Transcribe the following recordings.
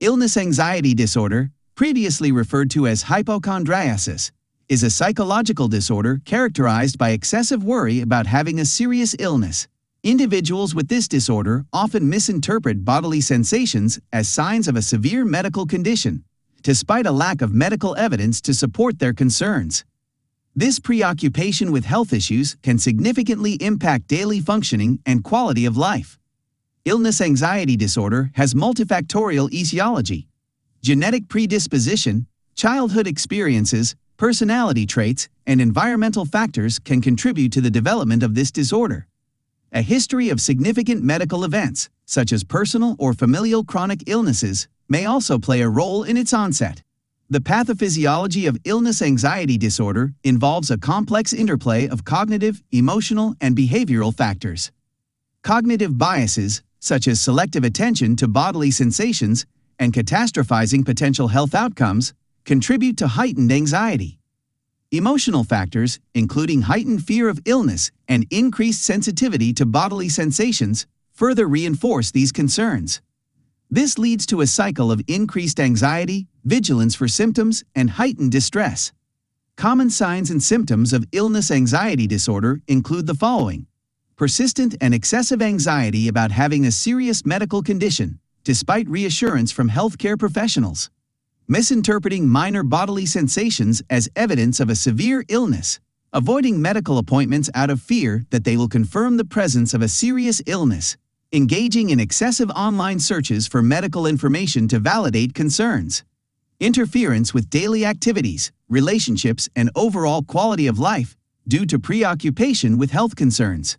Illness anxiety disorder, previously referred to as hypochondriasis, is a psychological disorder characterized by excessive worry about having a serious illness. Individuals with this disorder often misinterpret bodily sensations as signs of a severe medical condition, despite a lack of medical evidence to support their concerns. This preoccupation with health issues can significantly impact daily functioning and quality of life. Illness anxiety disorder has multifactorial etiology: genetic predisposition, childhood experiences, personality traits, and environmental factors can contribute to the development of this disorder. A history of significant medical events, such as personal or familial chronic illnesses, may also play a role in its onset. The pathophysiology of illness anxiety disorder involves a complex interplay of cognitive, emotional, and behavioral factors. Cognitive biases, such as selective attention to bodily sensations and catastrophizing potential health outcomes, contribute to heightened anxiety. Emotional factors, including heightened fear of illness and increased sensitivity to bodily sensations, further reinforce these concerns. This leads to a cycle of increased anxiety, vigilance for symptoms, and heightened distress. Common signs and symptoms of illness anxiety disorder include the following: persistent and excessive anxiety about having a serious medical condition, despite reassurance from healthcare professionals. Misinterpreting minor bodily sensations as evidence of a severe illness. Avoiding medical appointments out of fear that they will confirm the presence of a serious illness. Engaging in excessive online searches for medical information to validate concerns. Interference with daily activities, relationships, and overall quality of life due to preoccupation with health concerns.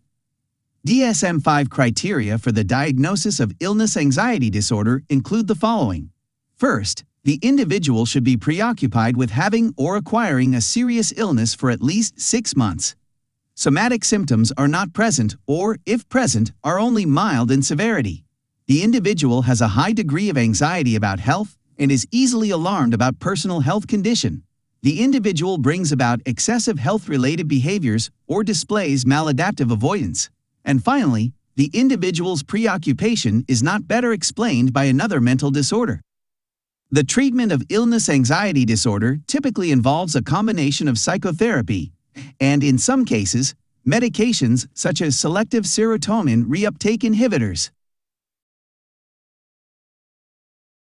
DSM-5 criteria for the diagnosis of illness anxiety disorder include the following. First, the individual should be preoccupied with having or acquiring a serious illness for at least 6 months. Somatic symptoms are not present or, if present, are only mild in severity. The individual has a high degree of anxiety about health and is easily alarmed about personal health condition. The individual brings about excessive health-related behaviors or displays maladaptive avoidance. And finally, the individual's preoccupation is not better explained by another mental disorder. The treatment of illness anxiety disorder typically involves a combination of psychotherapy and, in some cases, medications such as selective serotonin reuptake inhibitors.